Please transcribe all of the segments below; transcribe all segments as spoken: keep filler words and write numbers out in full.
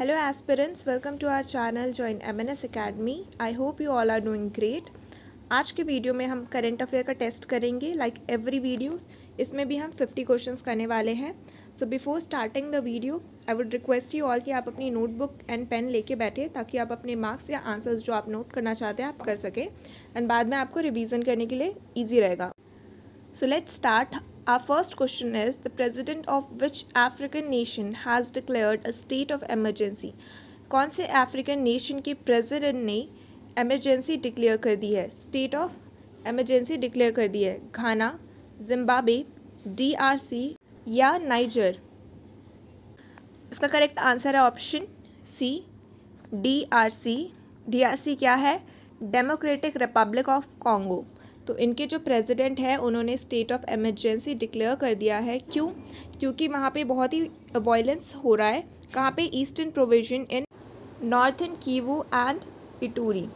Hello aspirants, welcome to our channel join M N S Academy. I hope you all are doing great. आज के video में हम current affair का test करेंगे like every videos. इसमें भी हम फिफ्टी क्वेश्चंस करने वाले हैं. So before starting the video I would request you all कि आप अपनी नोटबुक एंड पेन लेके बैठे ताकि आप अपने मार्क्स या आंसर्स जो आप नोट करना चाहते हैं आप कर सकें एंड बाद में आपको रिवीजन करने के लिए ईजी रहेगा. So let's start. Our first question is, the president of which African nation has declared a state of emergency? कौन से African nation के president ने emergency declare कर दी है, state of emergency declare कर दी है? Ghana, Zimbabwe, D R C या नाइजर? इसका करेक्ट आंसर है option C D R C. D R C क्या है? Democratic Republic of Congo. तो इनके जो प्रेसिडेंट हैं उन्होंने स्टेट ऑफ इमरजेंसी डिक्लेयर कर दिया है. क्यों? क्योंकि वहाँ पे बहुत ही वायलेंस हो रहा है. कहाँ पे? Eastern provision in northern Kivu and Ituri.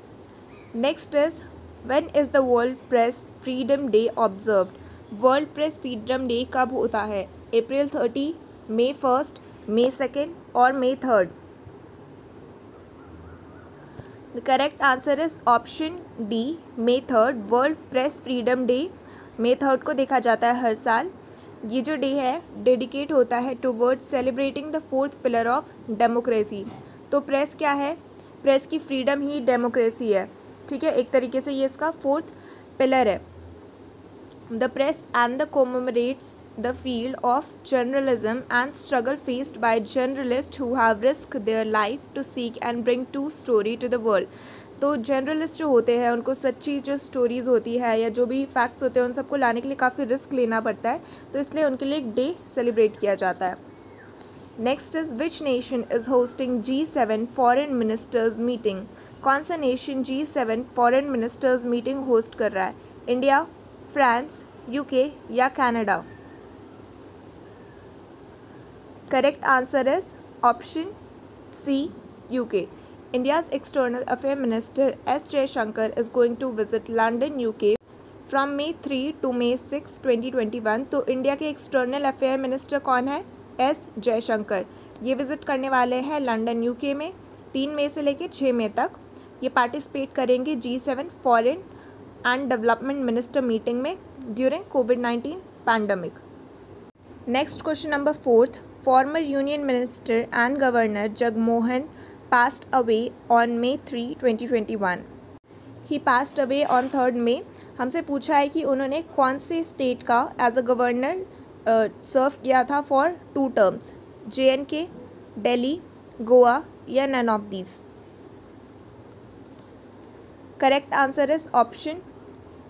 Next is, when is the world press freedom day observed? World press freedom day कब होता है? April thirty, May first, May second और May third? The correct answer is option D, May third. वर्ल्ड press freedom day May third को देखा जाता है हर साल. ये जो डे है डेडिकेट होता है toward celebrating the fourth pillar of democracy. तो प्रेस क्या है? प्रेस की फ्रीडम ही डेमोक्रेसी है. ठीक है, एक तरीके से ये इसका फोर्थ पिलर है. The press and the commemorates the field of journalism and struggle faced by journalist who have risk their life to seek and bring to story to the world. तो जर्नलिस्ट जो होते हैं उनको सच्ची जो stories होती है या जो भी फैक्ट्स होते हैं उन सबको लाने के लिए काफ़ी रिस्क लेना पड़ता है, तो इसलिए उनके लिए एक डे सेलिब्रेट किया जाता है. Next is, which nation is hosting G seven foreign ministers meeting? कौन सा nation G seven foreign ministers meeting host कर रहा है? इंडिया, फ्रांस, यूके या Canada? Correct answer is option C UK. India's external affair minister S Jaishankar is going to visit London UK from May three to May six twenty twenty one. तो India के external affair minister कौन है? S Jaishankar. ये visit करने वाले हैं London UK में तीन मई से लेकर छः मई तक. ये पार्टिसिपेट करेंगे G seven foreign and development minister meeting में during COVID nineteen pandemic. Next question number fourth, former union minister and governor Jagmohan passed away on May three twenty twenty one. He passed away on third May. हमसे पूछा है कि उन्होंने कौन से state का as a governor serve किया था for two terms? J and K, Delhi, Goa या none of these? Correct answer is option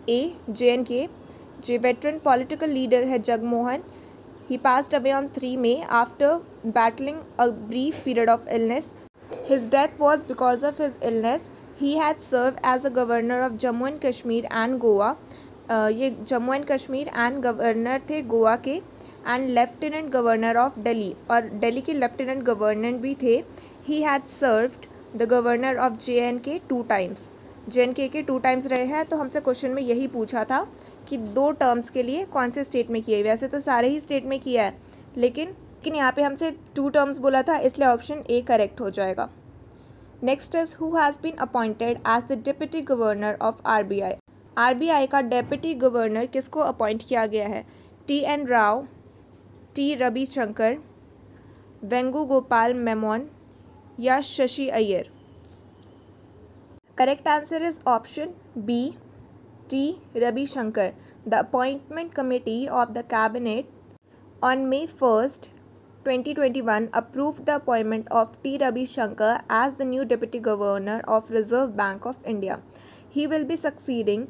A J and K. J veteran political leader है Jagmohan. He passed away on three May after battling a brief period of illness. His death was because of his illness. He had served as a governor of Jammu and Kashmir and Goa. Uh, ये Jammu and Kashmir and governor थे गोवा के and lieutenant governor of Delhi, और दिल्ली के lieutenant governor भी थे. He had served the governor of J N K two times. J N K के two times रहे हैं. तो हमसे क्वेश्चन में यही पूछा था कि दो टर्म्स के लिए कौन से स्टेट में किया है. वैसे तो सारे ही स्टेट में किया है लेकिन लेकिन यहाँ पे हमसे टू टर्म्स बोला था, इसलिए ऑप्शन ए करेक्ट हो जाएगा. Next is, who has been appointed as the deputy governor of R B I? R B I का डिप्टी गवर्नर किसको अपॉइंट किया गया है? T N Rao, T Ravi Shankar, Venugopal Menon या Shashi Iyer? Correct answer is option B T Ravi Shankar. The appointment committee of the cabinet on May first twenty twenty-one approved the appointment of T Ravi Shankar as the new deputy governor of Reserve Bank of India. He will be succeeding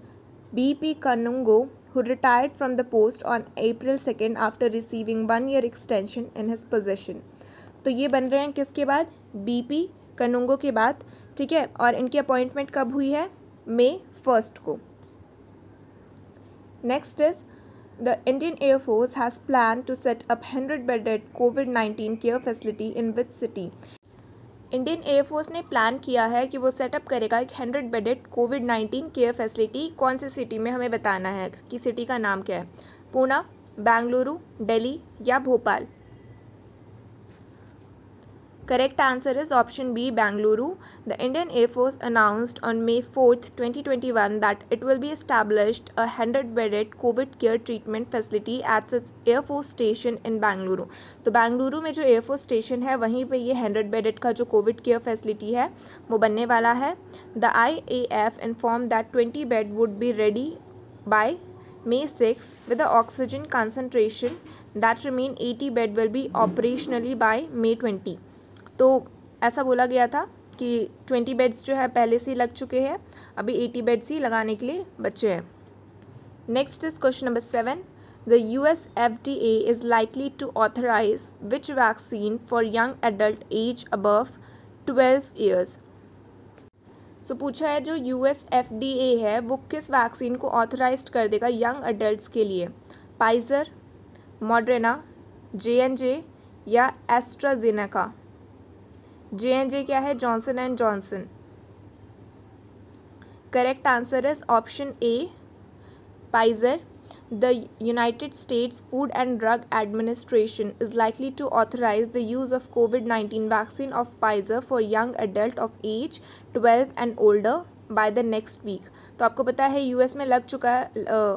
B P Kanungo, who retired from the post on April second after receiving one year extension in his position. तो ये बन रहे हैं किसके बाद? B P Kanungo के बाद. ठीक है, और इनकी अपॉइंटमेंट कब हुई है? मई फर्स्ट को. Next is, the Indian Air Force has planned to set up hundred-bedded COVID nineteen care facility in which city? Indian Air Force ने प्लान किया है कि वो सेटअप करेगा एक hundred bedded COVID nineteen care facility. कौन सी सिटी में? हमें बताना है कि सिटी का नाम क्या है. पूना, बेंगलुरु, दिल्ली या Bhopal? Correct answer is option B, Bangalore. The Indian Air Force announced on May fourth, twenty twenty-one that it will be established a hundred-bedded COVID care treatment facility at its Air Force Station in Bangalore. तो बेंगलुरु में जो Air Force Station है वहीं पे ये hundred-bedded का जो COVID care facility है वो बनने वाला है. The I A F informed that twenty beds would be ready by May sixth with the oxygen concentration that remain eighty beds will be operationally by May twentieth. तो ऐसा बोला गया था कि twenty बेड्स जो है पहले से ही लग चुके हैं, अभी eighty बेड्स ही लगाने के लिए बचे हैं. Next is question number seven. The U S F D A is likely to authorise which vaccine for young adult age above twelve years. So पूछा है जो U S F D A है वो किस वैक्सीन को authorise कर देगा young adult के लिए. Pfizer, Moderna, J N J या एस्ट्राजेनेका. जे एन जे क्या है? Johnson and Johnson. Correct answer is option A, Pfizer. The United States Food and Drug Administration is likely to authorise the use of COVID nineteen vaccine of Pfizer for young adult of age twelve and older by the next week. तो आपको पता है US में लग चुका है,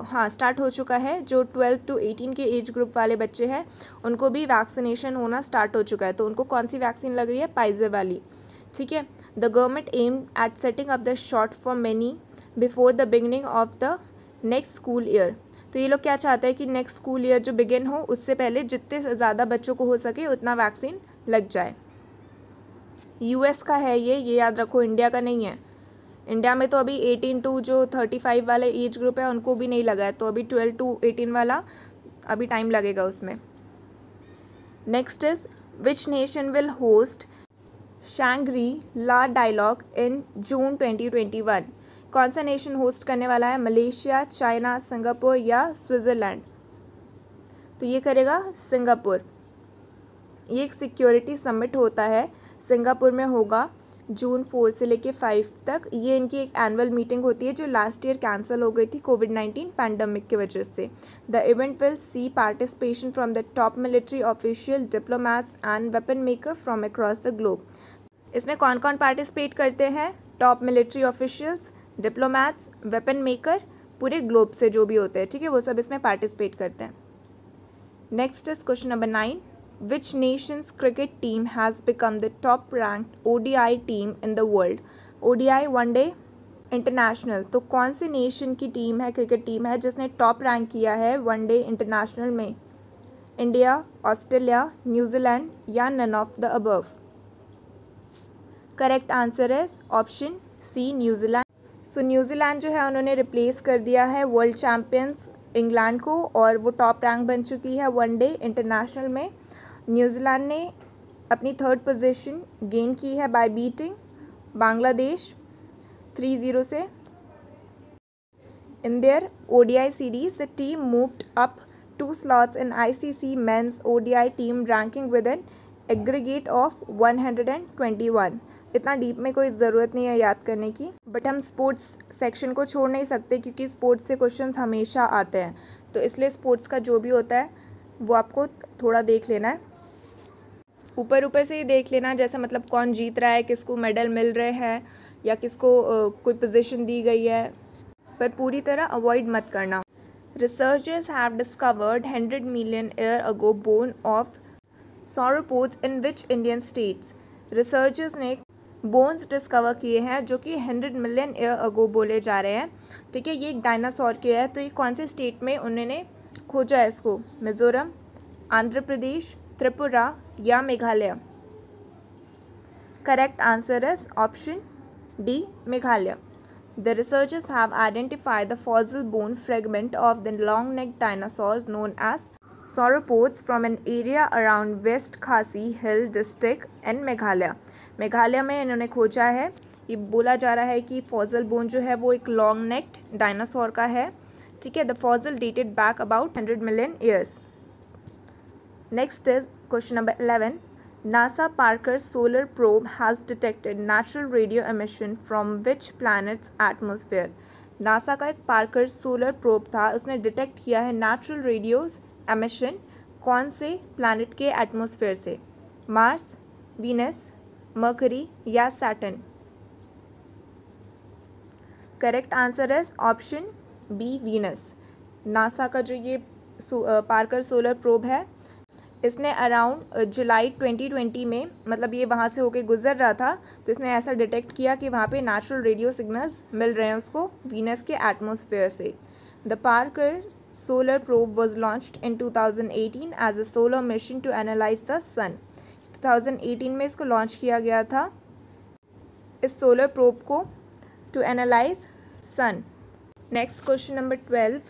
हाँ start हो चुका है. जो ट्वेल्व टू एटीन के एज ग्रुप वाले बच्चे हैं उनको भी वैक्सीनेशन होना स्टार्ट हो चुका है. तो उनको कौन सी वैक्सीन लग रही है? फाइजर वाली. ठीक है. The government aim at setting up the shot for many before the beginning of the next school year. तो ये लोग क्या चाहते हैं कि नेक्स्ट स्कूल ईयर जो बिगिन हो उससे पहले जितने ज़्यादा बच्चों को हो सके उतना वैक्सीन लग जाए. यूएस का है ये ये याद रखो, इंडिया का नहीं है. इंडिया में तो अभी अठारह टू जो पैंतीस वाले एज ग्रुप है उनको भी नहीं लगा है, तो अभी ट्वेल्व टू एटीन वाला अभी टाइम लगेगा उसमें. Next is which nation will host Shangri La dialogue in June twenty twenty one. कौन सा नेशन होस्ट करने वाला है? मलेशिया, चाइना, सिंगापुर या स्विट्ज़रलैंड. तो ये करेगा सिंगापुर. ये एक सिक्योरिटी समिट होता है सिंगापुर में, होगा जून फोर से लेके फाइव तक. ये इनकी एक एनुअल मीटिंग होती है जो लास्ट ईयर कैंसिल हो गई थी कोविड नाइन्टीन पैंडमिक की वजह से. The event will see participation from the top military official, diplomats and weapon maker from across the globe. इसमें कौन कौन पार्टिसिपेट करते हैं? Top military officials, diplomats, weapon maker, पूरे ग्लोब से जो भी होते हैं. ठीक है, वो सब इसमें पार्टिसिपेट करते हैं. Next is question number nine. Which nation's cricket team has become the top-ranked O D I team in the world? O D I One Day International. तो कौन सी नेशन की टीम है, क्रिकेट टीम है जिसने top rank किया है one day international में? इंडिया, ऑस्ट्रेलिया, न्यूजीलैंड या none of the above. Correct answer is option C, New Zealand. So New Zealand जो है उन्होंने रिप्लेस कर दिया है वर्ल्ड चैम्पियंस इंग्लैंड को और वो टॉप रैंक बन चुकी है वन डे इंटरनेशनल में. न्यूजीलैंड ने अपनी थर्ड पोजीशन गेन की है by beating Bangladesh three zero से. In their ODI series the team moved up two slots in ICC men's ODI team ranking with an aggregate of one hundred and twenty one. इतना deep में कोई ज़रूरत नहीं है याद करने की, बट हम स्पोर्ट्स सेक्शन को छोड़ नहीं सकते क्योंकि स्पोर्ट्स से क्वेश्चंस हमेशा आते हैं. तो इसलिए स्पोर्ट्स का जो भी होता है वो आपको थोड़ा देख लेना है, ऊपर ऊपर से ही देख लेना. जैसा मतलब कौन जीत रहा है, किसको मेडल मिल रहे हैं या किसको आ, कोई पोजीशन दी गई है, पर पूरी तरह अवॉइड मत करना. Researchers have discovered hundred million year ago bone of sauropods in which Indian states. Researchers ने बोन्स डिस्कवर किए हैं जो कि हंड्रेड मिलियन ईयर अगो बोले जा रहे हैं. ठीक है, ये एक डायनासोर के है. तो ये कौन से स्टेट में उन्होंने खोजा है इसको? मिजोरम, आंध्र प्रदेश, त्रिपुरा या Meghalaya. Correct answer is option D, Meghalaya. The researchers have identified the fossil bone fragment of the long neck dinosaurs known as sauropods from an area around west Khasi hill district in Meghalaya. Meghalaya में इन्होंने खोजा है. ये बोला जा रहा है कि फॉसिल बोन जो है वो एक लॉन्ग नेक डायनासोर का है. ठीक है, the fossil dated back about hundred million years. Next is question number eleven. NASA Parker solar probe has detected natural radio emission from which planet's atmosphere. NASA का एक पार्कर सोलर प्रोब था, उसने detect किया है natural radio emission कौन से planet के atmosphere से? मार्स, वीनस, मर्करी या सैटर्न? करेक्ट आंसर है ऑप्शन बी वीनस। नासा का जो ये सो, पार्कर सोलर प्रोब है, इसने अराउंड जुलाई ट्वेंटी ट्वेंटी में, मतलब ये वहाँ से होके गुजर रहा था, तो इसने ऐसा डिटेक्ट किया कि वहाँ पे नेचुरल रेडियो सिग्नल्स मिल रहे हैं उसको वीनस के एटमॉस्फेयर से। The Parker solar probe was launched in two thousand eighteen as a solar mission to analyse the sun. Two thousand eighteen में इसको लॉन्च किया गया था, इस सोलर प्रोब को, to analyse sun. Next question number twelve,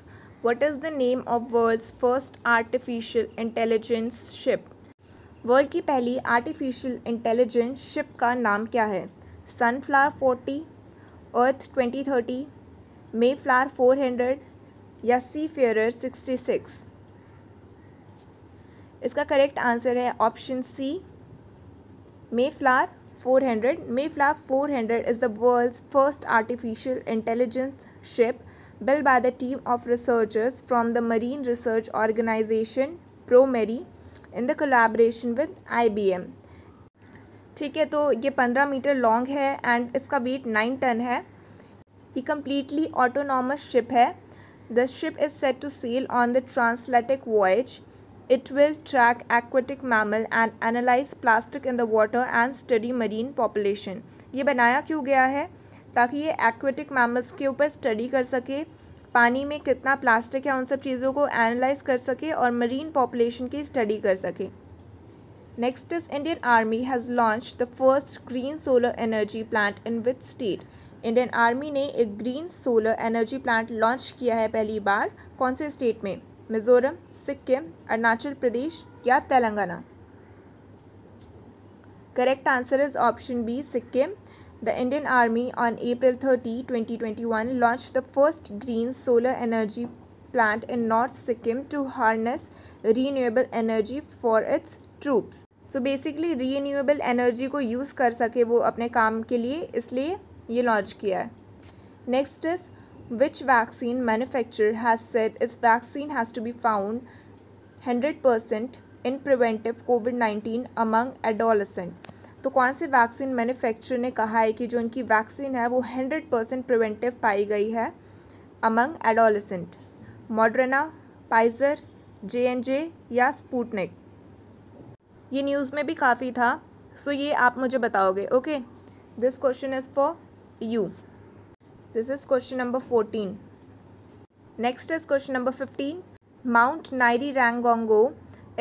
what is the name of world's first artificial intelligence ship? World की पहली artificial intelligence ship का नाम क्या है? Sunflower forty, earth twenty thirty, Mayflower four hundred या sea fair sixty six? इसका correct answer है option C Mayflower four hundred. Mayflower four hundred is the world's first artificial intelligence ship built by the team of researchers from the marine research organization ProMari in the collaboration with I B M। ठीक है, तो ये पंद्रह metre long है and इसका weight nine tonne है। ये completely autonomous ship है। The ship is set to sail on the transatlantic voyage. It will track aquatic mammal and analyse plastic in the water and study marine population. ये बनाया क्यों गया है? ताकि ये एक्वेटिक मैमल्स के ऊपर स्टडी कर सके, पानी में कितना प्लास्टिक है उन सब चीज़ों को एनालाइज कर सके और मरीन पॉपुलेशन की स्टडी कर सके। Next is Indian army has launch the first green solar energy plant in which state? Indian army ने एक green solar energy plant launch किया है पहली बार, कौन से स्टेट में? मिज़ोरम, सिक्किम, अरुणाचल प्रदेश या Telangana? Correct answer is option B Sikkim. The Indian Army on April thirtieth twenty twenty-one launched the first green solar energy plant in North Sikkim to harness renewable energy for its troops। So basically renewable energy को use कर सके वो अपने काम के लिए, इसलिए ये launch किया है। Next is which vaccine manufacturer has said its vaccine has to be found one hundred percent in preventive COVID nineteen among adolescents? तो कौन से वैक्सीन मैन्युफैक्चरर ने कहा है कि जो उनकी वैक्सीन है वो हंड्रेड परसेंट प्रिवेंटिव पाई गई है among adolescent? Moderna, Pfizer, J and J या स्पूटनिक? ये न्यूज़ में भी काफ़ी था, सो ये आप मुझे बताओगे। Okay, this question is for you. This is question number fourteen. Next is question number fifteen. Mount Nyiragongo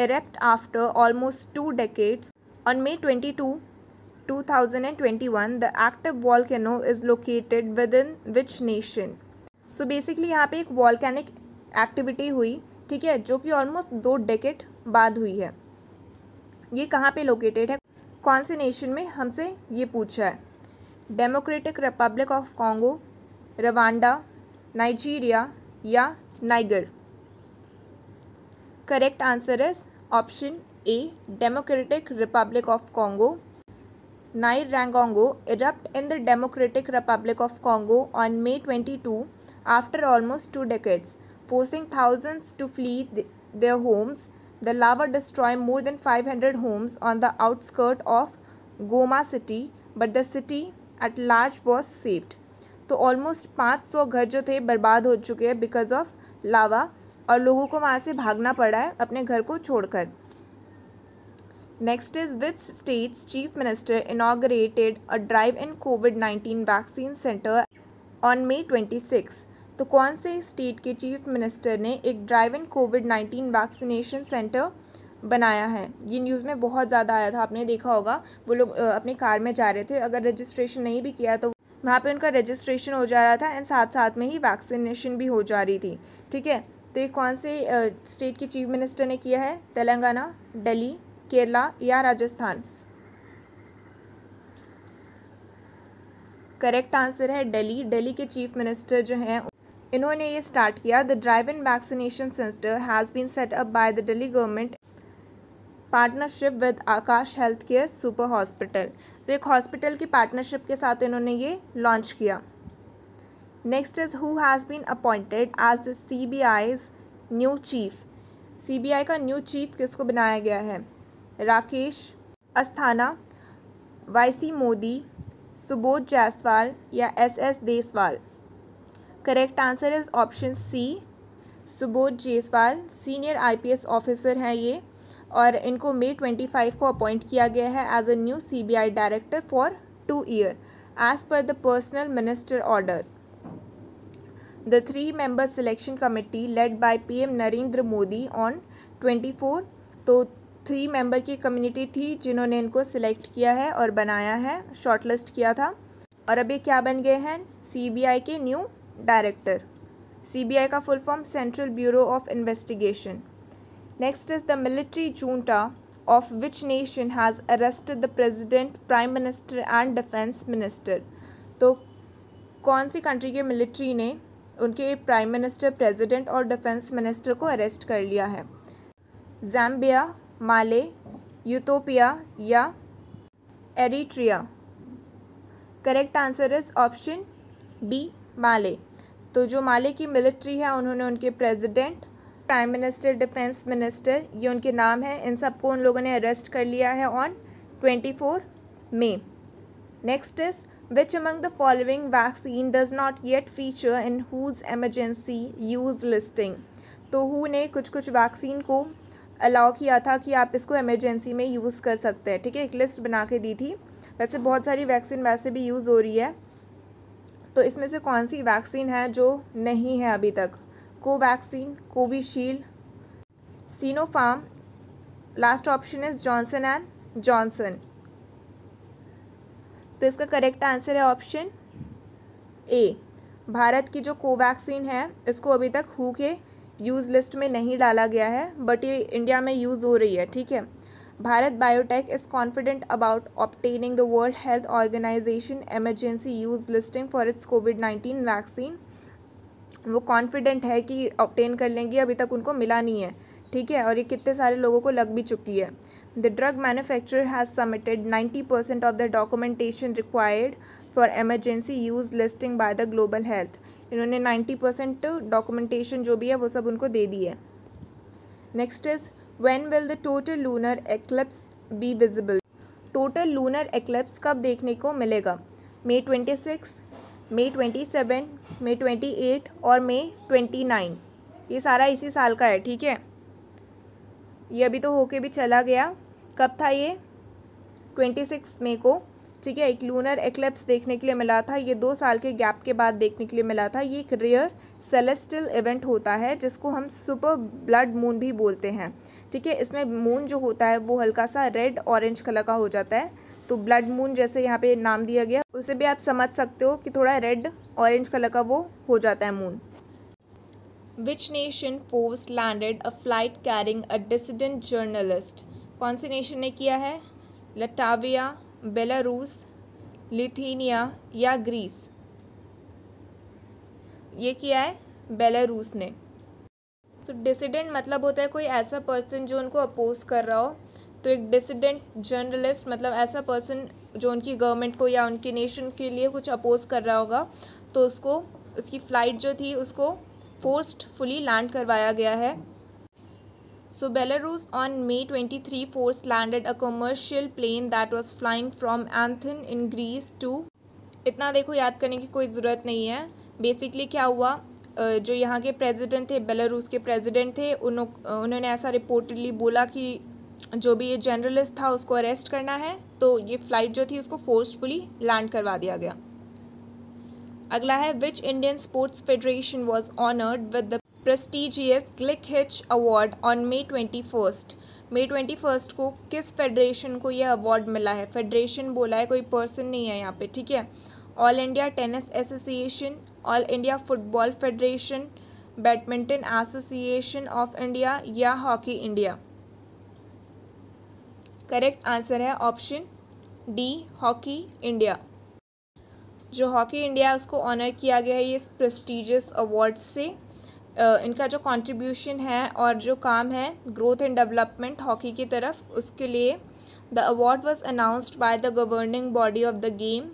erupt after almost two decades. On May twenty-second two thousand twenty-one, the active volcano is located within which nation? So basically यहाँ पे एक volcanic activity हुई, ठीक है, जो कि almost दो decade बाद हुई है। ये कहाँ पे located है, कौन से nation में, हमसे ये पूछा है। Democratic Republic of Congo, Rwanda, Nigeria या Niger? Correct answer is option A Democratic Republic of Congo. Nyiragongo erupt in the Democratic Republic of Congo on May twenty two after almost two decades, forcing thousands to flee their homes. The lava destroy more than five hundred homes on the outskirt of Goma city, but the city at large was saved. तो almost पाँच सौ घर जो थे बर्बाद हो चुके हैं बिकॉज ऑफ लावा, और लोगों को वहाँ से भागना पड़ा है अपने घर को छोड़कर। Next is which state's chief minister inaugurated a drive-in COVID nineteen vaccine center on May twenty-sixth? तो कौन से state के chief minister ने एक drive-in COVID nineteen vaccination center बनाया है? ये news में बहुत ज़्यादा आया था, आपने देखा होगा। वो लोग अपनी कार में जा रहे थे, अगर registration नहीं भी किया तो वहाँ पे उनका registration हो जा रहा था एंड साथ साथ में ही vaccination भी हो जा रही थी, ठीक है। तो ये कौन से state के chief minister ने किया है? तेलंगाना, दिल्ली, केरला या राजस्थान? करेक्ट आंसर है दिल्ली। दिल्ली के चीफ मिनिस्टर जो हैं इन्होंने ये स्टार्ट किया। The drive in vaccination centre has been set up by the Delhi government partnership with Aakash health care super hospital. तो एक हॉस्पिटल की पार्टनरशिप के साथ इन्होंने ये लॉन्च किया। Next is who has been appointed as the C B I's new chief. C B I का new chief किसको बनाया गया है? राकेश अस्थाना, वाईसी मोदी, सुबोध जायसवाल या S S Deswal. Correct answer is option C, Subodh Jaiswal. Senior IPS officer हैं ये और इनको मई पच्चीस को अपॉइंट किया गया है as a new CBI director for two year as per the personal minister order. The three member selection committee led by PM Narendra Modi on twenty four, तो थ्री मेंबर की कम्युनिटी थी जिन्होंने इनको सिलेक्ट किया है और बनाया है, शॉर्टलिस्ट किया था, और अभी क्या बन गए हैं, सीबीआई के न्यू डायरेक्टर। सीबीआई का full form central bureau of investigation. Next is the military junta of which nation has arrested the president, prime minister and defence minister. तो कौन सी कंट्री के मिलिट्री ने उनके प्राइम मिनिस्टर, प्रेसिडेंट और defence minister को arrest कर लिया है? ज़ाम्बिया, माले, यूटोपिया या Eritrea. Correct answer is option D, Mali. तो जो माले की मिलिट्री है उन्होंने उनके president, prime minister, defence minister, ये उनके नाम है, इन सबको उन लोगों ने अरेस्ट कर लिया है on twenty four May. Next is which among the following vaccine does not yet feature in WHO's emergency use listing. तो हु ने कुछ कुछ वैक्सीन को अलाउ किया था कि आप इसको एमरजेंसी में यूज़ कर सकते हैं, ठीक है, एक लिस्ट बना के दी थी। वैसे बहुत सारी वैक्सीन वैसे भी यूज़ हो रही है, तो इसमें से कौन सी वैक्सीन है जो नहीं है अभी तक? Covaxin, Covishield, Sinopharm, last option is Johnson and Johnson. तो इसका करेक्ट आंसर है ऑप्शन ए। भारत की जो कोवैक्सीन है इसको अभी तक हू के यूज़ लिस्ट में नहीं डाला गया है, बट ये इंडिया में यूज़ हो रही है, ठीक है। Bharat biotech is confident about obtaining the world health organisation emergency use listing for its COVID nineteen vaccine. वो कॉन्फिडेंट है कि ऑब्टेन कर लेंगी, अभी तक उनको मिला नहीं है, ठीक है, और ये कितने सारे लोगों को लग भी चुकी है। The drug manufacturer has submitted ninety percent of the documentation required for emergency use listing by the global health. इन्होंने नाइंटी परसेंट डॉक्यूमेंटेशन जो भी है वो सब उनको दे दी है। Next is when will the total lunar eclipse be visible. Total lunar eclipse कब देखने को मिलेगा? May twenty six, May twenty seven, May twenty eight और मई ट्वेंटी नाइन। ये सारा इसी साल का है, ठीक है, ये अभी तो होके भी चला गया। कब था ये? ट्वेंटी सिक्स मई को, ठीक है। एक लूनर एक्लिप्स देखने के लिए मिला था, ये दो साल के गैप के बाद देखने के लिए मिला था। ये एक रेयर सेलेस्टियल इवेंट होता है जिसको हम सुपर ब्लड मून भी बोलते हैं, ठीक है। इसमें मून जो होता है वो हल्का सा रेड ऑरेंज कलर का हो जाता है, तो ब्लड मून जैसे यहाँ पे नाम दिया गया, उसे भी आप समझ सकते हो कि थोड़ा रेड ऑरेंज कलर का वो हो जाता है moon. Which nation force landed a flight carrying a dissident journalist. कौन सी नेशन ने किया है? लटाविया, बेलारूस, लिथुआनिया या ग्रीस। ये किया है बेलारूस ने। तो डिसिडेंट मतलब होता है कोई ऐसा पर्सन जो उनको अपोज कर रहा हो, तो एक डिसिडेंट जर्नलिस्ट मतलब ऐसा पर्सन जो उनकी गवर्नमेंट को या उनकी नेशन के लिए कुछ अपोज कर रहा होगा, तो उसको, उसकी फ़्लाइट जो थी उसको फोर्सफुली लैंड करवाया गया है। So Belarus on May twenty three force landed a commercial plane that was flying from एंथन इन ग्रीस टू। इतना देखो याद करने की कोई ज़रूरत नहीं है। बेसिकली क्या हुआ, जो यहाँ के प्रेसिडेंट थे, बेलारूस के प्रेसिडेंट थे, उन्हों उन्होंने ऐसा रिपोर्टेडली बोला कि जो भी ये जर्नलिस्ट था उसको अरेस्ट करना है, तो ये फ़्लाइट जो थी उसको फोर्सफुली लैंड करवा दिया गया। अगला है which Indian sports federation was honoured with the prestigious glick hitch award on May twenty first. May twenty first को किस फेडरेशन को यह अवार्ड मिला है? फेडरेशन बोला है, कोई पर्सन नहीं है यहाँ पे, ठीक है। All India tennis association, all India football federation, badminton association of India या हॉकी इंडिया। करेक्ट आंसर है ऑप्शन डी, हॉकी इंडिया। जो हॉकी इंडिया उसको ऑनर किया गया है ये इस प्रेस्टीजियस अवार्ड से। इनका जो कंट्रीब्यूशन है और जो काम है ग्रोथ एंड डेवलपमेंट हॉकी की तरफ, उसके लिए the award was announced by the governing body of the game,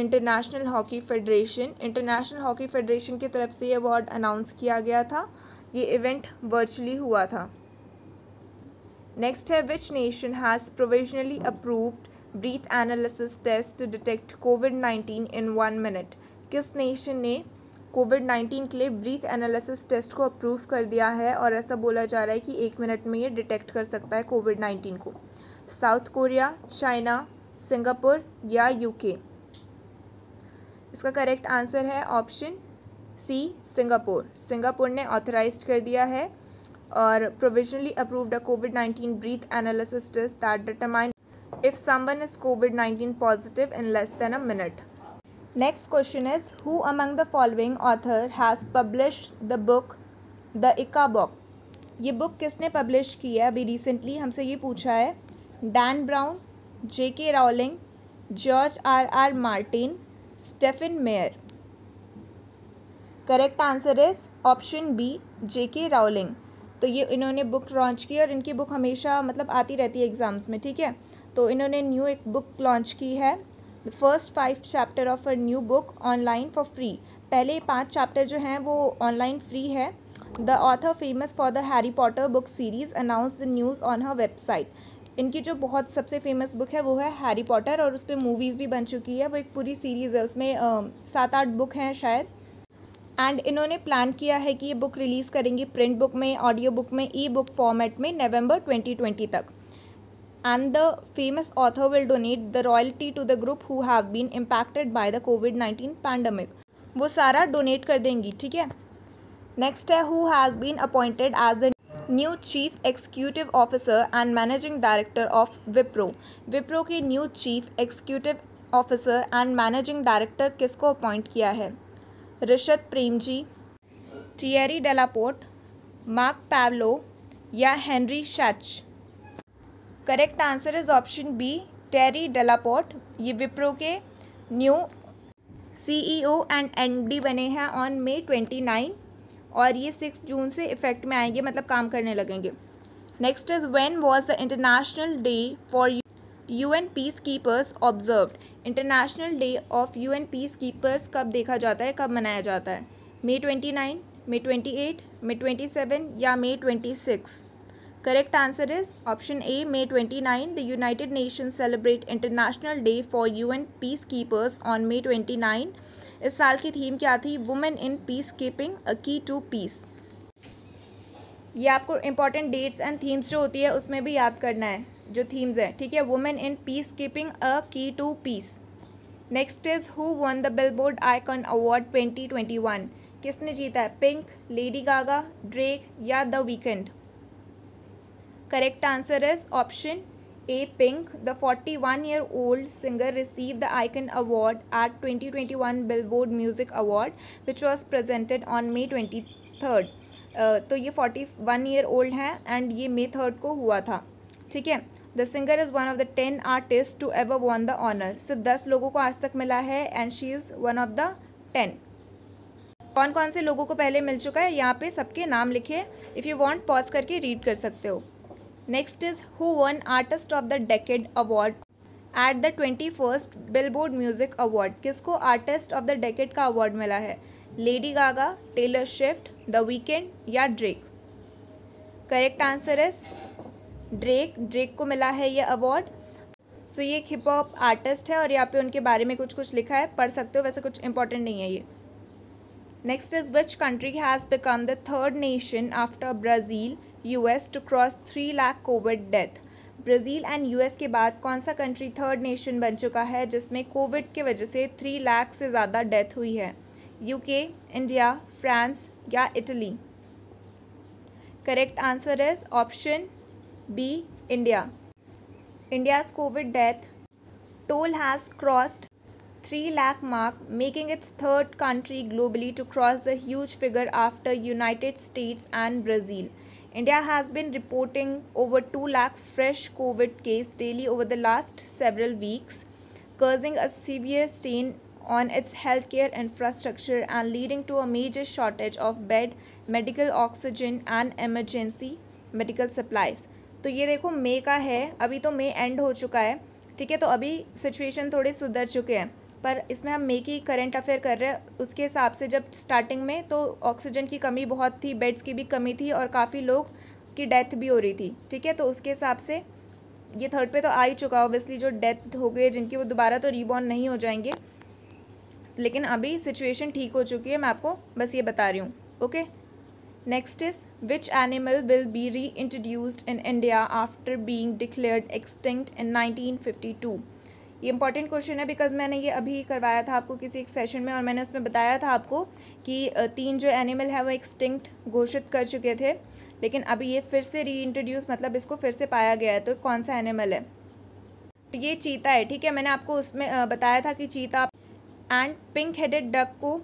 international hockey federation. International hockey federation की तरफ से ये अवार्ड अनाउंस किया गया था। ये इवेंट वर्चुअली हुआ था। नेक्स्ट है which nation has provisionally approved breath analysis test to detect COVID nineteen in one minute. किस नेशन ने कोविड नाइन्टीन के लिए ब्रीथ एनालिसिस टेस्ट को अप्रूव कर दिया है और ऐसा बोला जा रहा है कि एक मिनट में ये डिटेक्ट कर सकता है कोविड नाइन्टीन को। साउथ कोरिया, चाइना, सिंगापुर या यूके। इसका करेक्ट आंसर है ऑप्शन सी सिंगापुर। सिंगापुर ने ऑथराइज कर दिया है और provisionally approved a COVID nineteen breath analysis test that determine if someone is COVID nineteen positive in less than a minute. Next question is, who among the following author has published the book The Ikka Box? ये book किसने publish की है? अभी recently हमसे ये पूछा है। Dan Brown, J K Rowling, George R R Martin, Stephen Meyer। Correct answer is option B, J K Rowling। तो ये इन्होंने book launch की और इनकी book हमेशा मतलब आती रहती है exams में, ठीक है। तो इन्होंने new एक book launch की है, the first five chapter of a new book online for free. पहले पांच चैप्टर जो हैं वो ऑनलाइन फ्री है। The author famous for the Harry Potter book series announce the news on her website. इनकी जो बहुत सबसे फेमस बुक है वो है हैरी पॉटर और उस पर मूवीज़ भी बन चुकी है। वो एक पूरी सीरीज़ है, उसमें सात आठ बुक हैं शायद। एंड इन्होंने प्लान किया है कि ये बुक रिलीज़ करेंगे प्रिंट बुक में, ऑडियो बुक में, ई बुक फॉर्मेट में नवंबर ट्वेंटी ट्वेंटी तक। And the famous author will donate the royalty to the group who have been impacted by the COVID nineteen pandemic. वो सारा donate कर देंगी, ठीक है। Next है who has been appointed as the new chief executive officer and managing director of Wipro. Wipro के new chief executive officer and managing director किसको appoint किया है? Rishabh Premji, Thierry Delaporte, Mark Pavlo या Henry Schach। Correct answer is option B, Terry Delaporte. ये विप्रो के new CEO and MD बने हैं on May twenty nine और ये सिक्स जून से इफेक्ट में आएंगे, मतलब काम करने लगेंगे। Next is when was the international day for UN peace keepers observed. International day of UN peace keepers कब देखा जाता है, कब मनाया जाता है? May twenty nine, May twenty eight, May twenty seven या May twenty six. Correct answer is option A, May twenty-ninth. The United Nations celebrate International Day for U N Peacekeepers on May twenty-ninth. इस साल की theme क्या थी? Women in Peacekeeping, a key to peace। ये आपको important dates and themes जो होती है उसमें भी याद करना है, जो themes हैं, ठीक है। Women in Peacekeeping, a key to peace। Next is who won the Billboard Icon Award twenty twenty-one? किसने जीता है? Pink, Lady Gaga, Drake या The Weeknd? Correct answer is option A, Pink. The forty-one-year-old singer received the Icon Award at twenty twenty-one Billboard Music Award, which was presented on May twenty-third. तो ये forty-one year old हैं and ये May third को हुआ था, ठीक है। The singer is one of the ten artists to ever won the honor. सिर्फ दस लोगों को आज तक मिला है and she is one of the ten. कौन कौन से लोगों को पहले मिल चुका है, यहाँ पे सबके नाम लिखे। If you want, pause करके read कर सकते हो। Next is who won Artist of the Decade Award at the twenty-first Billboard Music Award? किसको Artist of the Decade का award मिला है? Lady Gaga, Taylor Swift, The Weeknd या Drake? Correct answer is Drake। Drake को मिला है ये award। So ये एक हिप हॉप आर्टिस्ट है और यहाँ पे उनके बारे में कुछ कुछ लिखा है, पढ़ सकते हो, वैसे कुछ इंपॉर्टेंट नहीं है ये। Next is which country has become the third nation after Brazil, U S to cross three lakh COVID death? Brazil and US के बाद कौन सा कंट्री थर्ड नेशन बन चुका है जिसमें कोविड के वजह से थ्री लाख से ज़्यादा डेथ हुई है? यूके, इंडिया, फ्रांस या Italy? Correct answer is option B, India. India's COVID death toll has crossed three lakh mark, making its third country globally to cross the huge figure after United States and Brazil. India has been reporting over two lakh fresh COVID cases daily over the last several weeks, causing a severe strain on its healthcare infrastructure and leading to a major shortage of bed, medical oxygen and emergency medical supplies. तो ये देखो मई का है, अभी तो मई and हो चुका है, ठीक है। तो अभी सिचुएशन थोड़े सुधर चुके हैं, पर इसमें हम मे की करंट अफेयर कर रहे हैं। उसके हिसाब से जब स्टार्टिंग में तो ऑक्सीजन की कमी बहुत थी, बेड्स की भी कमी थी और काफ़ी लोग की डेथ भी हो रही थी, ठीक है। तो उसके हिसाब से ये थर्ड पे तो आ ही चुका ऑब्वियसली, जो डेथ हो गए जिनकी वो दोबारा तो रीबॉर्न नहीं हो जाएंगे, लेकिन अभी सिचुएशन ठीक हो चुकी है, मैं आपको बस ये बता रही हूँ। Okay, next is which animal will be reintroduced in India after being declared extinct in nineteen fifty two. ये इंपॉर्टेंट क्वेश्चन है बिकॉज मैंने ये अभी करवाया था आपको किसी एक सेशन में, और मैंने उसमें बताया था आपको कि तीन जो एनिमल है वो एक्सटिंक्ट घोषित कर चुके थे, लेकिन अभी ये फिर से री इंट्रोड्यूस मतलब इसको फिर से पाया गया है। तो कौन सा एनिमल है? तो ये चीता है, ठीक है। मैंने आपको उसमें बताया था कि cheetah and pink headed duck को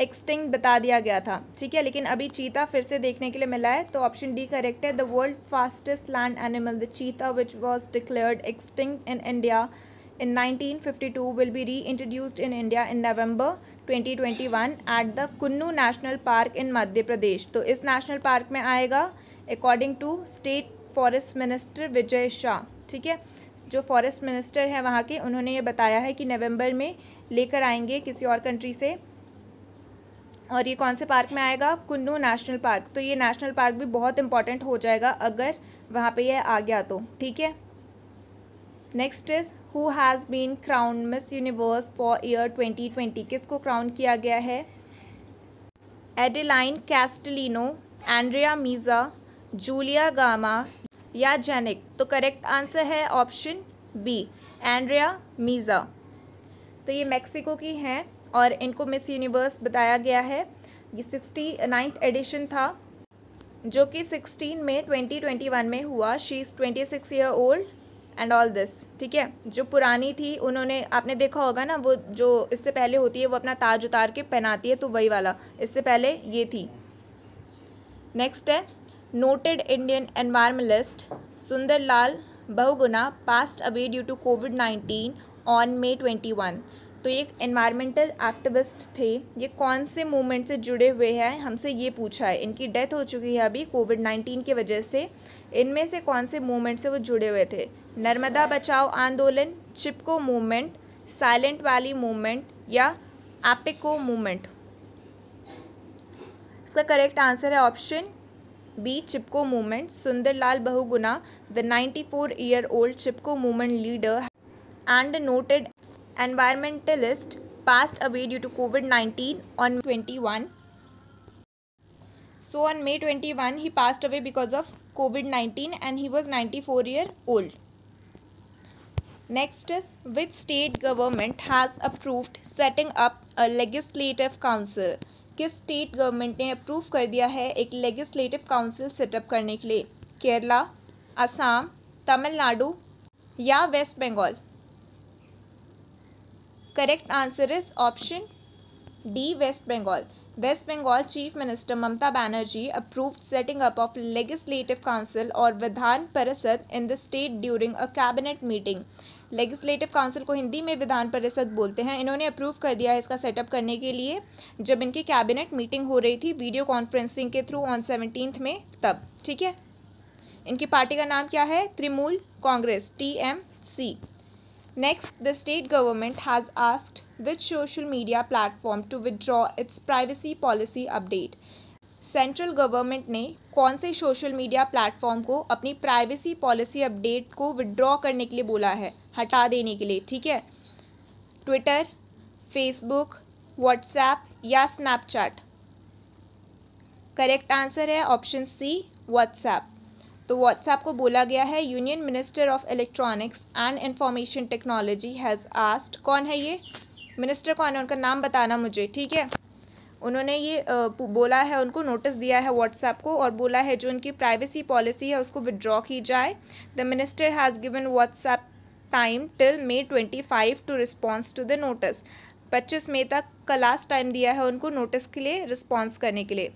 एक्सटिंक्ट बता दिया गया था, ठीक है, लेकिन अभी चीता फिर से देखने के लिए मिला है। तो ऑप्शन डी करेक्ट है। The world fastest land animal the cheetah which was declared extinct in India in nineteen fifty-two will be reintroduced in India in November twenty twenty-one at the Kunnu National Park in Madhya Pradesh। तो इस national park में आएगा according to state forest minister Vijay Shah, ठीक है। जो forest minister है वहाँ के, उन्होंने ये बताया है कि नवंबर में लेकर आएंगे किसी और कंट्री से, और ये कौन से पार्क में आएगा? Kuno national park. तो ये नेशनल पार्क भी बहुत इंपॉर्टेंट हो जाएगा अगर वहाँ पे यह आ गया तो, ठीक है। Next is who has been crowned miss universe for year twenty twenty. किसको क्राउन किया गया है? Adeline Castelino, Andrea Meza, Julia Gama या जेनिक। तो करेक्ट आंसर है ऑप्शन बी, एंड्रिया मीज़ा। तो ये मैक्सिको की हैं और इनको मिस यूनिवर्स बताया गया है। ये सिक्सटी नाइन्थ एडिशन था जो कि सिक्सटीन में ट्वेंटी ट्वेंटी वन में हुआ। She is twenty six year old and all this, ठीक है। जो पुरानी थी उन्होंने, आपने देखा होगा ना, वो जो इससे पहले होती है वो अपना ताज उतार के पहनाती है, तो वही वाला इससे पहले ये थी। नेक्स्ट है noted Indian environmentalist Sundarlal Bahuguna passed away due to COVID nineteen on May twenty one. तो ये एनवायरमेंटल एक्टिविस्ट थे। ये कौन से मूवमेंट से जुड़े हुए हैं, हमसे ये पूछा है। इनकी डेथ हो चुकी है अभी कोविड नाइन्टीन की वजह से। इनमें से कौन से मूवमेंट से वो जुड़े हुए थे? Narmada Bachao Andolan, Chipko movement, silent valley movement या एपिको मूवमेंट। इसका करेक्ट आंसर है option B, Chipko movement. Sundarlal Bahuguna the ninety four year old Chipko movement leader and noted environmentalist passed away due to COVID nineteen on twenty-one. So on May twenty-one he passed away because of COVID nineteen and he was ninety-four year old. Next is which state government has approved setting up a legislative council? किस state government ने approve कर दिया है एक legislative council setup करने के लिए? केरला, असम, तमिलनाडु या waste Bengal. Correct answer is option D, waste Bengal. Waste Bengal chief minister Mamata Banerjee approved setting up of legislative council और Vidhan Parishad in the state during a cabinet meeting. Legislative council को हिंदी में विधान परिषद बोलते हैं। इन्होंने अप्रूव कर दिया है इसका सेटअप करने के लिए जब इनकी कैबिनेट मीटिंग हो रही थी वीडियो कॉन्फ्रेंसिंग के थ्रू ऑन सेवनटीन्थ में, तब, ठीक है। इनकी पार्टी का नाम क्या है? Trinamool Congress, T M C. Next, the state government has asked which social media platform to withdraw its privacy policy update. Central government ने कौन से social media platform को अपनी privacy policy update को withdraw करने के लिए बोला है, हटा देने के लिए, ठीक है। Twitter, Facebook, WhatsApp या Snapchat। Correct answer है option C, WhatsApp। तो व्हाट्सएप को बोला गया है। Union minister of electronics and information technology has asked, कौन है ये मिनिस्टर, कौन है, उनका नाम बताना मुझे, ठीक है। उन्होंने ये बोला है, उनको नोटिस दिया है व्हाट्सएप को, और बोला है जो उनकी प्राइवेसी पॉलिसी है उसको विदड्रॉ की जाए। The minister has given WhatsApp time till May twenty five to response to the notice. पच्चीस मई तक का लास्ट टाइम दिया है उनको नोटिस के लिए रिस्पॉन्स करने के लिए।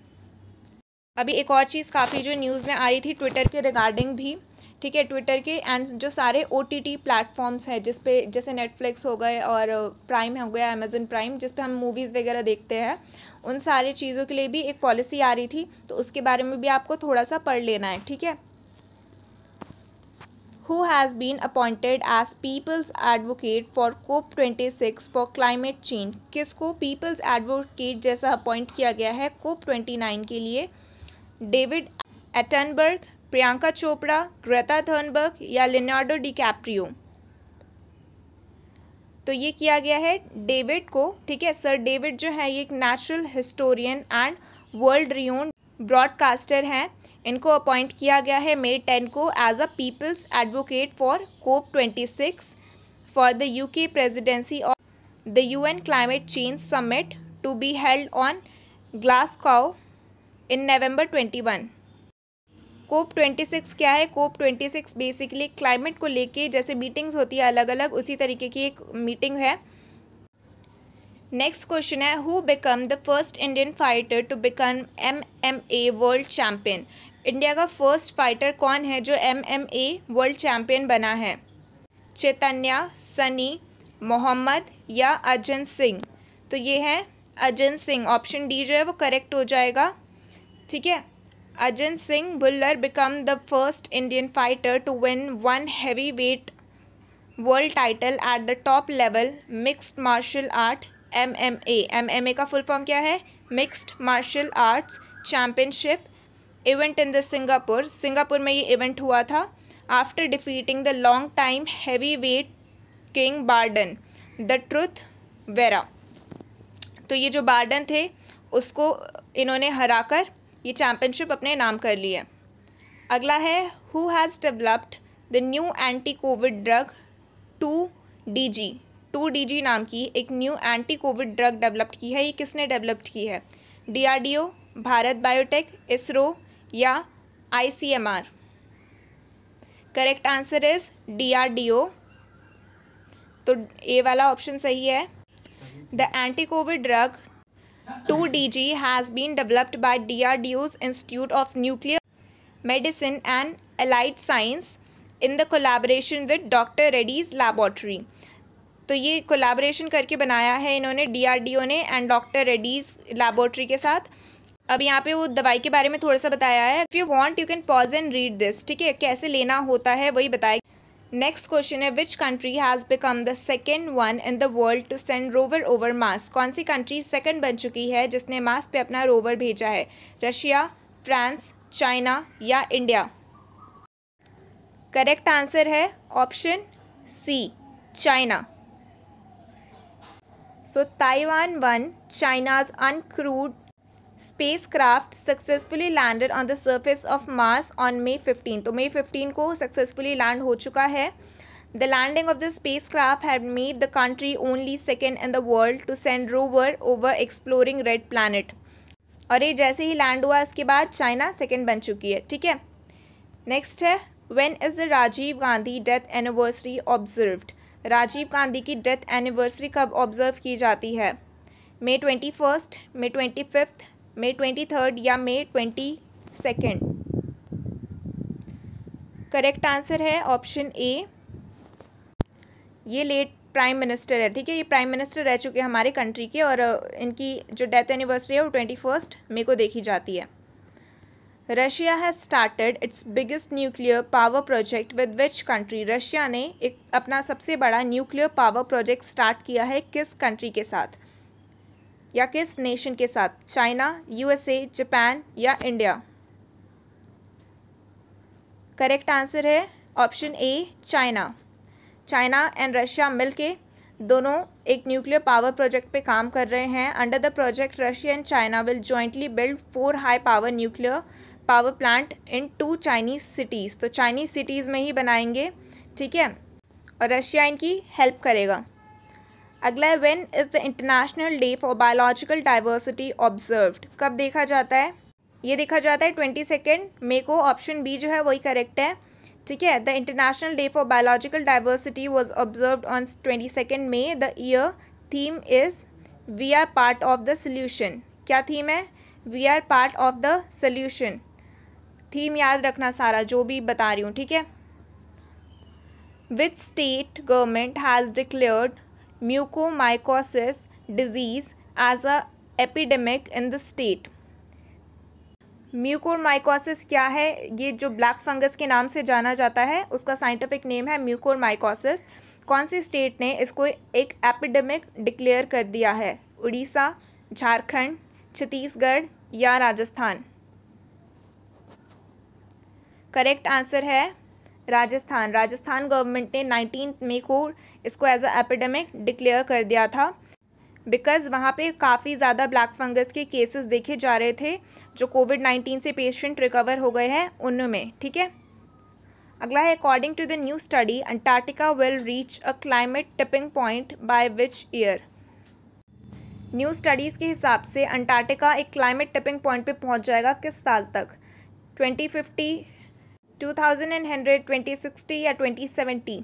अभी एक और चीज़ काफ़ी जो न्यूज़ में आ रही थी ट्विटर के रिगार्डिंग भी, ठीक है। ट्विटर के एंड जो सारे ओ टी टी प्लेटफॉर्म्स है जिस पे, जैसे नेटफ्लिक्स हो गए और प्राइम हो गया, अमेज़न प्राइम, जिस पे हम मूवीज़ वगैरह देखते हैं, उन सारी चीज़ों के लिए भी एक पॉलिसी आ रही थी, तो उसके बारे में भी आपको थोड़ा सा पढ़ लेना है, ठीक है। Who has been appointed as People's Advocate for COP twenty-six for Climate Change? किसको People's Advocate जैसा अपॉइंट किया गया है COP twenty-nine के लिए? David Attenborough, Priyanka Chopra, Greta Thunberg या लियोनार्डो डिकैप्रियो। तो ये किया गया है डेविड को, ठीक है। सर डेविड जो है ये एक natural historian and world renowned broadcaster हैं। इनको अपॉइंट किया गया है मई टेन को as a people's advocate for COP twenty six for the UK presidency of the UN climate change summit to be held on Glasgow in November twenty one. COP twenty six क्या है? COP twenty six basically climate को लेके जैसे meetings होती है अलग अलग, उसी तरीके की एक मीटिंग है। नेक्स्ट क्वेश्चन है, who become the first Indian fighter to become MMA world champion? India का फर्स्ट फाइटर कौन है जो एमएमए वर्ल्ड चैम्पियन बना है? चैतन्या, सनी, मोहम्मद या अर्जन सिंह? तो ये है अर्जन सिंह, ऑप्शन डी जो है वो करेक्ट हो जाएगा, ठीक है। Arjan Singh Bhullar become the first Indian fighter to win one heavy weight world title at the top level mixed martial art MMA. MMA का फुल फॉर्म क्या है? Mixed martial arts championship. Event in the Singapore, Singapore में ये event हुआ था। After defeating the long time heavy weight king Brandon, the truth Vera. तो ये जो बार्डन थे उसको इन्होंने हराकर ये चैम्पियनशिप अपने नाम कर ली है। अगला है, who has developed the new anti Covid drug two D G? Two D G नाम की एक new anti Covid drug developed की है, ये किसने डेवलप्ड की है? D R D O, Bharat Biotech, ISRO या I C M R? Correct answer is D R D O, तो ए वाला ऑप्शन सही है। The anti Covid drug two D G has been developed by D R D O's Institute of Nuclear Medicine and Allied Science in the collaboration with Doctor Reddy's Laboratory. तो ये collaboration करके बनाया है इन्होंने, D R D O ने and Doctor Reddy's Laboratory के साथ। अब यहाँ पे वो दवाई के बारे में थोड़ा सा बताया है। If you want you can pause and read this, ठीक है, कैसे लेना होता है वही बताया। नेक्स्ट क्वेश्चन है, which country has become the second one in the world to send rover over Mars? कौन सी कंट्री सेकेंड बन चुकी है जिसने मार्स पे अपना रोवर भेजा है? रशिया, फ्रांस, चाइना या इंडिया? करेक्ट आंसर है option C, China. So Tianwen one China's uncrewed spacecraft successfully landed on the surface of Mars on May fifteen. तो मई फिफ्टीन को सक्सेसफुली लैंड हो चुका है। The landing of the spacecraft had made the country only second in the world to send rover over exploring red planet. और ये जैसे ही land हुआ इसके बाद चाइना सेकेंड बन चुकी है, ठीक है। नेक्स्ट है, when is the Rajiv Gandhi death anniversary observed? Rajiv Gandhi की डेथ एनिवर्सरी कब ऑब्जर्व की जाती है? May twenty first, May twenty fifth, May twenty third या May twenty second? Correct answer है ऑप्शन ए। ये लेट प्राइम मिनिस्टर है, ठीक है, ये प्राइम मिनिस्टर रह चुके हैं हमारे कंट्री के, और इनकी जो डेथ एनिवर्सरी है वो ट्वेंटी फर्स्ट मे को देखी जाती है। Russia has started its biggest nuclear power project with which country? Russia ने एक अपना सबसे बड़ा न्यूक्लियर पावर प्रोजेक्ट स्टार्ट किया है किस कंट्री के साथ या किस नेशन के साथ? चाइना, यूएसए, जापान या इंडिया? करेक्ट आंसर है option A, China. China and Russia मिलके दोनों एक न्यूक्लियर पावर प्रोजेक्ट पे काम कर रहे हैं। Under the project Russia and China will jointly build four high power nuclear power plant in two Chinese cities. तो चाइनीज सिटीज़ में ही बनाएंगे, ठीक है, और रशिया इनकी हेल्प करेगा। अगला है, when is the international day for biological diversity observed? कब देखा जाता है? ये देखा जाता है ट्वेंटी सेकेंड मे को, ऑप्शन बी जो है वही करेक्ट है, ठीक है। The international day for biological diversity was observed on twenty second May. The year theme is we are part of the solution. क्या थीम है? We are part of the solution. Theme याद रखना सारा, जो भी बता रही हूँ, ठीक है। Which state government has declared mucormycosis disease as a epidemic in the state? Mucormycosis क्या है? ये जो ब्लैक फंगस के नाम से जाना जाता है उसका साइंटिफिक नेम है म्यूकोमाइकोसिस। कौन सी स्टेट ने इसको एक एपिडेमिक डिक्लेयर कर दिया है? उड़ीसा, झारखंड, छत्तीसगढ़ या राजस्थान? करेक्ट आंसर है राजस्थान। राजस्थान गवर्नमेंट ने नाइनटीन मई को इसको एज अ एपिडेमिक डिक्लेयर कर दिया था बिकॉज़ वहाँ पे काफ़ी ज़्यादा ब्लैक फंगस के केसेस देखे जा रहे थे जो कोविड नाइन्टीन से पेशेंट रिकवर हो गए हैं उनमें। ठीक है, अगला है according to the new study Antarctica will reach a climate tipping point by which year. New studies के हिसाब से अंटार्कटिका एक क्लाइमेट टिपिंग पॉइंट पे पहुंच जाएगा किस साल तक, twenty fifty, two thousand hundred, twenty sixty या twenty seventy.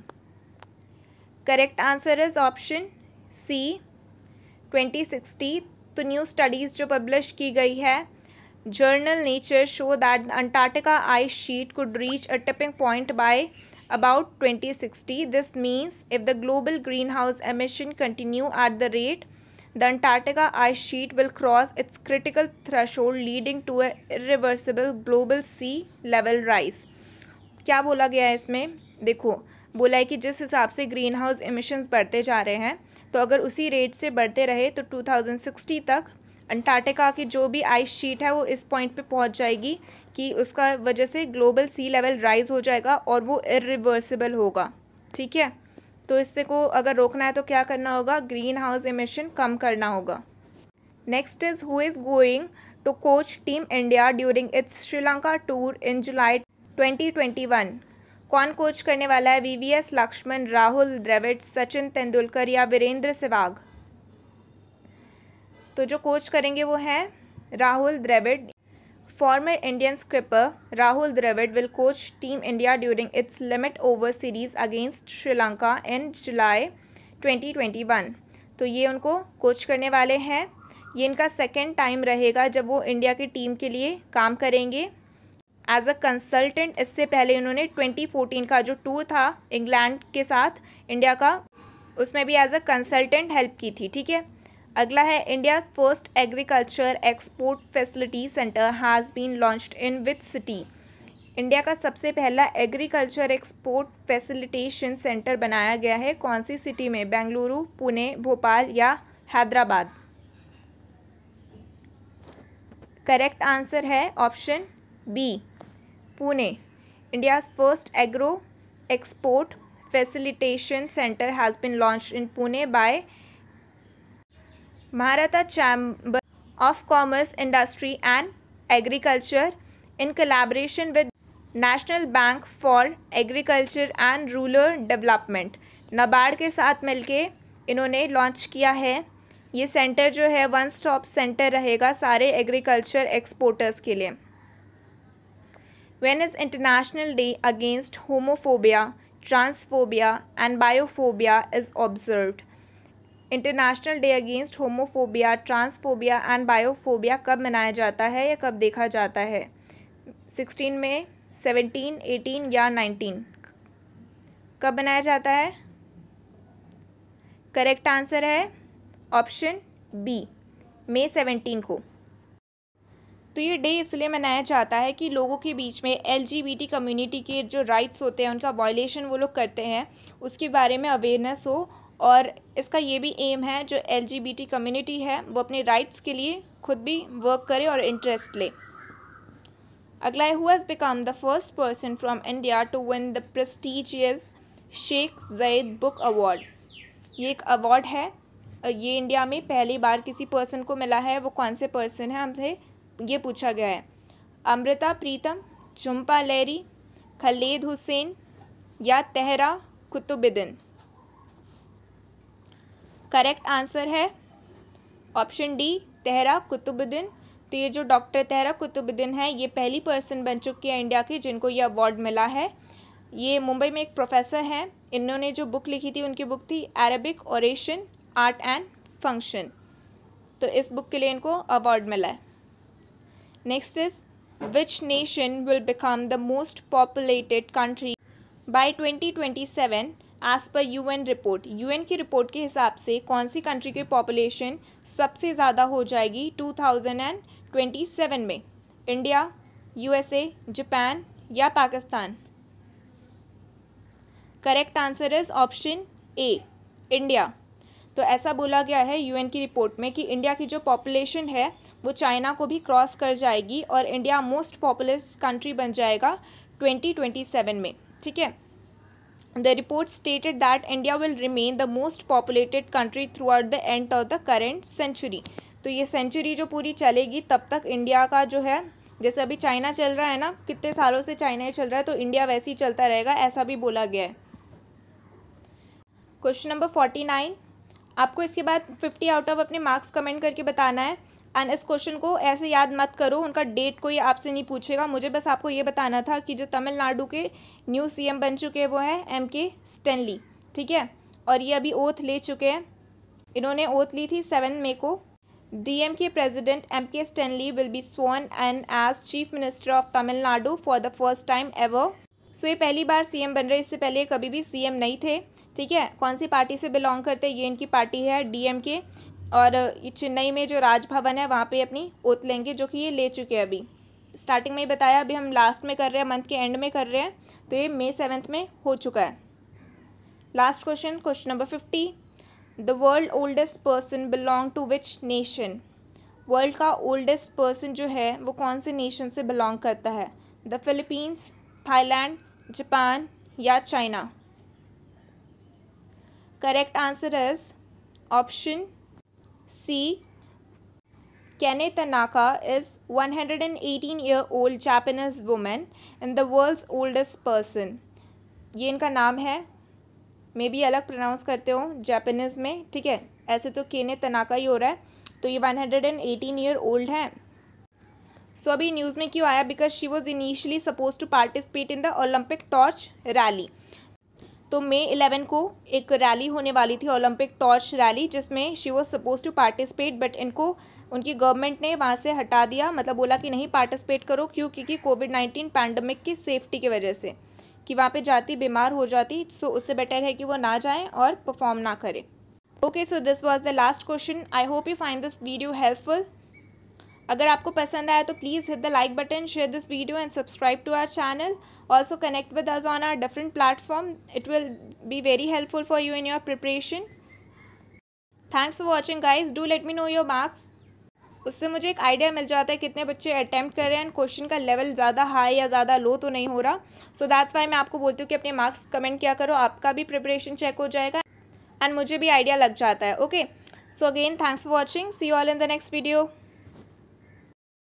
Correct answer is option C twenty sixty. तो न्यू स्टडीज़ जो पब्लिश की गई है journal Nature show that Antarctica ice sheet could reach a tipping point by about twenty sixty. This means if the global green house emission continue at the rate the Antarctica ice sheet will cross its critical threshold leading to a irreversible global sea level rise। क्या बोला गया है इसमें, देखो बोला है कि जिस हिसाब से ग्रीन हाउस इमिशंस बढ़ते जा रहे हैं तो अगर उसी रेट से बढ़ते रहे तो टू थाउजेंड सिक्सटी तक अंटार्कटिका की जो भी आइस शीट है वो इस पॉइंट पे पहुंच जाएगी कि उसका वजह से ग्लोबल सी लेवल राइज हो जाएगा और वो इरिवर्सिबल होगा। ठीक है, तो इससे को अगर रोकना है तो क्या करना होगा, ग्रीन हाउस इमिशन कम करना होगा। Next is who is going to coach team India during its Sri Lanka tour in July twenty twenty one. कौन कोच करने वाला है, वीवीएस लक्ष्मण, राहुल द्रविड़, सचिन तेंदुलकर या वीरेंद्र सहवाग। तो जो कोच करेंगे वो हैं Rahul Dravid. Former Indian skipper Rahul Dravid will coach team India during its limit over series against Sri Lanka in July twenty twenty one. तो ये उनको कोच करने वाले हैं। ये इनका सेकेंड टाइम रहेगा जब वो इंडिया की टीम के लिए काम करेंगे एज अ कंसल्टेंट। इससे पहले इन्होंने ट्वेंटी फोर्टीन का जो टूर था इंग्लैंड के साथ इंडिया का, उसमें भी एज अ कंसल्टेंट हेल्प की थी। ठीक है, अगला है India's first agriculture export facility centre has been launched in which city. India का सबसे पहला एग्रीकल्चर एक्सपोर्ट फैसिलिटेशन सेंटर बनाया गया है कौन सी सिटी में, बेंगलुरु, पुणे, भोपाल या हैदराबाद। करेक्ट आंसर है option B Pune. India's first agro export facilitation centre has been launched in Pune by Maharashtra chamber of commerce, industry and agriculture in collaboration with national bank for agriculture and rural development. NABARD के साथ मिलके इन्होंने launch किया है। ये centre जो है one stop centre रहेगा सारे एग्रीकल्चर एक्सपोर्टर्स के लिए। When is international day against homophobia, transphobia and biphobia is observed. International day against homophobia, transphobia and biphobia कब मनाया जाता है या कब देखा जाता है, सिक्सटीन में, सेवनटीन, एटीन या नाइनटीन, कब मनाया जाता है। करेक्ट आंसर है ऑप्शन बी मई सेवनटीन को। तो ये डे इसलिए मनाया जाता है कि लोगों के बीच में एलजीबीटी कम्युनिटी के जो राइट्स होते हैं उनका वायलेशन वो लोग करते हैं उसके बारे में अवेयरनेस हो, और इसका ये भी एम है जो एलजीबीटी कम्युनिटी है वो अपने राइट्स के लिए खुद भी वर्क करे और इंटरेस्ट ले। अगला है who's become the first person from India to win the prestigious Sheikh Zayed book award. ये एक अवार्ड है, ये इंडिया में पहली बार किसी पर्सन को मिला है, वो कौन से पर्सन है हमसे ये पूछा गया है। अमृता प्रीतम, झुम्पा लहरी, खलेद हुसैन या तहरा कुतुबुद्दीन। करेक्ट आंसर है ऑप्शन डी तहरा कुतुबुद्दीन। तो ये जो डॉक्टर तहरा कुतुबुद्दीन है ये पहली पर्सन बन चुकी है इंडिया की जिनको ये अवार्ड मिला है। ये मुंबई में एक प्रोफेसर हैं, इन्होंने जो बुक लिखी थी उनकी बुक थी Arabic oration art and function, तो इस बुक के लिए इनको अवार्ड मिला है। Next is which nation will become the most populated country by twenty twenty seven. As per UN report, UN की रिपोर्ट के हिसाब से कौन सी कंट्री की पॉपुलेशन सबसे ज़्यादा हो जाएगी टू थाउजेंड ट्वेंटी सेवन में, इंडिया, यूएसए, जापान या Pakistan. Correct answer is option A India. तो ऐसा बोला गया है यूएन की रिपोर्ट में कि इंडिया की जो पॉपुलेशन है वो चाइना को भी क्रॉस कर जाएगी और इंडिया मोस्ट पॉपुलस कंट्री बन जाएगा ट्वेंटी ट्वेंटी सेवन में, ठीक है। The report stated that India will remain the most populated country throughout the end of the current century. तो ये सेंचुरी जो पूरी चलेगी तब तक इंडिया का जो है, जैसे अभी चाइना चल रहा है ना, कितने सालों से चाइना ही चल रहा है, तो इंडिया वैसे ही चलता रहेगा, ऐसा भी बोला गया है। क्वेश्चन नंबर फोर्टी नाइन, आपको इसके बाद फिफ्टी आउट ऑफ अपने मार्क्स कमेंट करके बताना है। एंड इस क्वेश्चन को ऐसे याद मत करो, उनका डेट कोई आपसे नहीं पूछेगा। मुझे बस आपको ये बताना था कि जो तमिलनाडु के न्यू सीएम बन चुके हैं वो हैं एम के स्टैनली, ठीक है, और ये अभी ओथ ले चुके हैं, इन्होंने ओथ ली थी सेवन मई को। D M K President M K Stanley will be sworn in as Chief Minister of Tamil Nadu for the first time ever. So ये पहली बार C M बन रहे, इससे पहले कभी भी C M नहीं थे, ठीक है। कौन सी पार्टी से बिलोंग करते हैं, ये इनकी पार्टी है D M K, और चेन्नई में जो राजभवन है वहाँ पे अपनी ओथ लेंगे, जो कि ये ले चुके हैं। अभी स्टार्टिंग में ही बताया, अभी हम लास्ट में कर रहे हैं, मंथ के एंड में कर रहे हैं, तो ये मई सेवन्थ में हो चुका है। Last question, question number fifty, the world oldest person belong to which nation. World का ओल्डेस्ट पर्सन जो है वो कौन से नेशन से बिलोंग करता है, द फिलीपींस, थाईलैंड, जापान या China. Correct answer is option C, Kane Tanaka is one hundred and eighteen year old Japanese women and the world's oldest person. ये इनका नाम है, मे बी अलग प्रोनाउंस करते हो जापानीज़ में, ठीक है, ऐसे तो केने तनाका ही हो रहा है। तो ये one hundred eighteen year old है। सो अभी न्यूज़ में क्यों आया, because she was initially suppose to participate in the Olympic torch rally. तो मई इलेवन को एक रैली होने वाली थी, ओलंपिक टॉर्च रैली, जिसमें she was suppose to participate, but इनको उनकी गवर्नमेंट ने वहाँ से हटा दिया, मतलब बोला कि नहीं पार्टिसिपेट करो, क्यों, क्योंकि कोविड नाइन्टीन पैंडमिक की सेफ्टी की वजह से, कि वहाँ पे जाती बीमार हो जाती, सो उससे बेटर है कि वो ना जाएं और परफॉर्म ना करें। Okay, so this was the last question. I hope you find this video helpful. अगर आपको पसंद आया तो please hit the like button, share this video and subscribe to our channel. Also connect with us on our different platform, it will be very helpful for you in your preparation. Thanks for watching guys, do let me know your marks, उससे मुझे एक idea मिल जाता है कितने बच्चे attempt कर रहे हैं, क्वेश्चन का लेवल ज़्यादा हाई या ज़्यादा लो तो नहीं हो रहा। सो दैट्स वाई मैं आपको बोलती हूँ कि अपने मार्क्स कमेंट किया करो, आपका भी प्रिपरेशन चेक हो जाएगा एंड मुझे भी आइडिया लग जाता है। Okay, so again thanks for watching. See you all in the next video.